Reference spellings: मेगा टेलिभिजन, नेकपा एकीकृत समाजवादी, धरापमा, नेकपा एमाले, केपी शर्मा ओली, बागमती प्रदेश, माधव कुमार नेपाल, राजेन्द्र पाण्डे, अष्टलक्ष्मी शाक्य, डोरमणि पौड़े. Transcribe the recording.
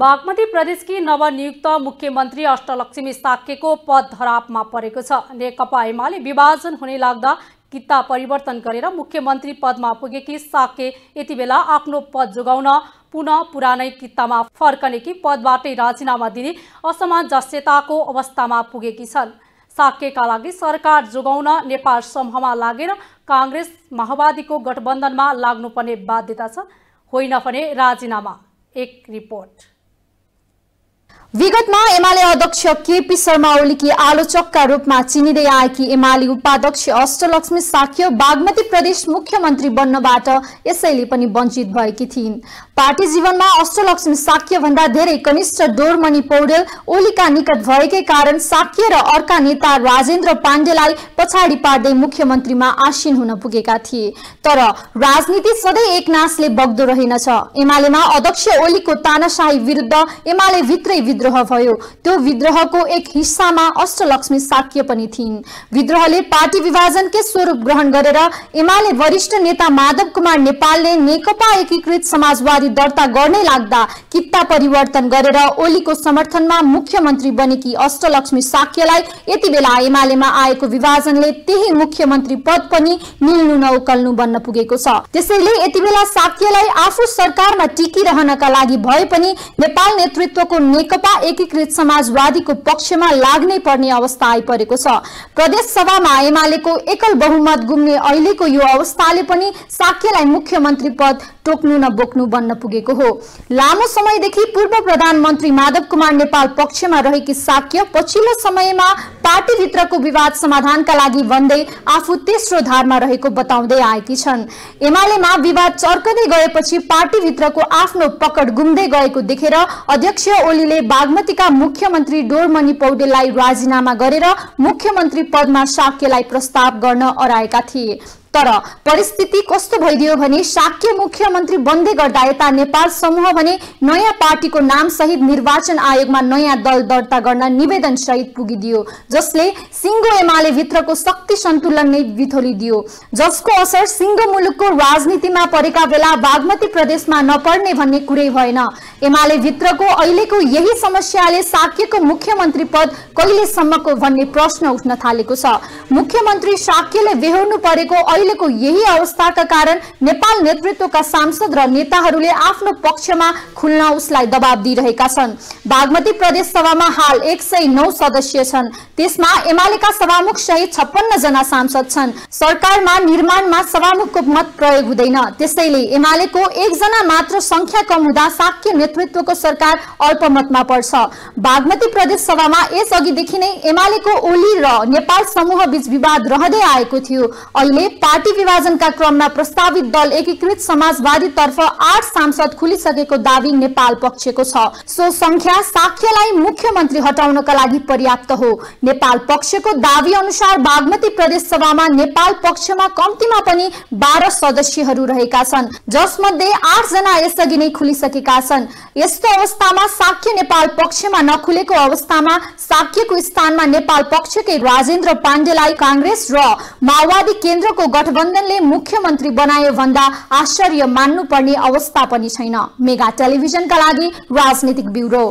बागमती प्रदेश की नवनियुक्त मुख्यमन्त्री अष्टलक्ष्मी शाक्यको पद धरापमा परेको छ। नेकपा एमाले विभाजन हुने लाग्दा किता परिवर्तन गरेर मुख्यमन्त्री पदमा पुगेकी शाक्य यतिबेला आफ्नो पद जोगाउन पुनः पुरानै कितामा फर्कने कि पदबाटै राजीनामा दिने असमञ्जस्यताको अवस्थामा पुगेकी छन्। शाक्यका लागि सरकार जोगाउन नेपाल समूहमा लागेर कांग्रेस माओवादीको गठबन्धनमा लाग्नुपर्ने बाध्यता छ, होइन भने राजीनामा। एक रिपोर्ट। विगत में एमाले अध्यक्ष केपी शर्मा ओली की आलोचक का रूप में चिनिदै आएकी एमाले उपाध्यक्ष अष्टलक्ष्मी शाक्य बागमती प्रदेश मुख्यमंत्री बन्नबाट यसैले पनि वञ्चित भएकी थिइन्। पार्टी जीवन में अष्टलक्ष्मी शाक्य भन्दा धेरै कनिष्ठ डोरमणि पौड़े ओली का निकट भएकै कारण शाक्य र अर्का नेता राजेन्द्र पाण्डेलाई पछाडी पार्दै मुख्यमंत्री में आसीन हुन पुगेका थिए। तर राजनीति सधैं एकनासले बग्दो रहेनछ। एमालेमा अध्यक्ष ओली को तानाशाही विरुद्ध एमाले भित्रै विद्रोह भयो। त्यो विद्रोह को एक हिस्सा में अष्टलक्ष्मी शाक्य पनि थिइन्। विद्रोहले पार्टी विभाजन के स्वरूप ग्रहण गरेर एमाले वरिष्ठ नेता माधव कुमार नेपालले नेकपा एकीकृत समाजवादी दर्ता गर्नै लाग्दा किता परिवर्तन गरेर ओली को समर्थन में मुख्यमंत्री बनेकी अष्टलक्ष्मी शाक्यलाई यतिबेला एमालेमा आएको विभाजनले त्यही मुख्यमंत्री पद पनि मिल्नु नउकल्नु बन्न पुगेको छ। त्यसैले यतिबेला शाक्यलाई आफू सरकारमा टिकिरहनका लागि भए पनि नेपाल नेतृत्वको नेकपा एकीकृत समाजवादी को पक्ष में लाग्नै पर्ने अवस्था आइपरेको छ। प्रदेश सभा में एमालेको एकल बहुमत गुम्ने अहिलेको यो अवस्थाले पनि शाक्यलाई मुख्यमंत्री पद टोक्नु न बोक्नु बन्न पुगेको हो। लामो समयदेखि पूर्व प्रधानमंत्री माधव कुमार नेपाल पक्ष में रहेकी शाक्य पछिल्लो समय में पार्टी भित्रको विवाद समाधानका लागि भन्दै आफू तेस्रो धारमा रहेको बताउँदै आएकी छन्। एमालेमा विवाद चर्कदै गएपछि पार्टी भित्रको आफ्नो पकड गुम्दै गएको देखेर अध्यक्ष ओलीले बागमती का मुख्यमंत्री डोरमणि पौडेलाई राजीनामा गरेर मुख्यमंत्री पद में शाक्यलाई प्रस्ताव गर्न अराएका थिए। तर परिस्थिति कस्तो भइदियो भने शाक्य मुख्यमंत्री बन्दै गर्दा यता नेपाल समूह भने नयाँ पार्टी को नाम सहित निर्वाचन आयोग में नयाँ दल दर्ता गर्न निवेदन सहित पुगिदियो, जसले सिंगो एमाले भित्रको शक्ति सन्तुलन नै बिथोलिदियो, जसको असर सिंगो मुलुक को राजनीति में परेका बेला बागमती प्रदेश में नपर्ने भन्ने कुरै भएन। एमाले भित्रको अहिलेको यही समस्याले शाक्यको मुख्यमंत्री पद कहिलेसम्मको भन्ने प्रश्न उठ्न थालेको छ। मुख्यमंत्री शाक्यले बेहोर्नु परेको को यही अवस्था का कारण नेपाल नेतृत्व का सांसद र नेताहरूले आफ्नो पक्षमा खुल्न उसलाई दबाब दिइरहेका छन्। बागमती प्रदेश सभामा हाल 109 सदस्य छन्। त्यसमा एमालेका सभामुख सहित 56 जना सांसद छन्। सरकारमा निर्माणमा सभामुखको मत प्रयोग हुँदैन। त्यसैले एमालेको एकजना मात्र संख्या कम हुँदा शाक्य नेतृत्वको सरकार अल्पमतमा पर्छ। बागमती प्रदेश सभामा यसअघिदेखि नै एमालेको ओली र नेपाल समूह बीच विवाद रहदै आएको थियो। अहिले पार्टी विभाजन का क्रम में प्रस्तावित दल एकीकृत समाजवादी तर्फ 8 सांसद खुलिसकेको दावी नेपाल पक्षको छ। सो संख्या शाक्यलाई मुख्यमंत्री हटाउनका लागि पर्याप्त हो। नेपाल पक्षको दावी अनुसार बागमती प्रदेश सभामा नेपाल पक्षमा कम्तीमा पनि 12 सदस्यहरू रहेका छन्, जसमध्ये 8 जना यसअघि नै खुलिसकेका छन्। यस्तो अवस्थामा शाक्य नेपाल पक्षमा नखुलेको अवस्थामा शाक्यको स्थानमा नेपाल पक्षकै राजेन्द्र पाण्डेलाई कांग्रेस र माओवादी केन्द्रको गठबन्धनले मुख्यमन्त्री बनायो भन्दा आश्चर्य मान्नुपर्ने अवस्था पनि छैन। मेगा टेलिभिजनका लागि राजनीतिक ब्युरो।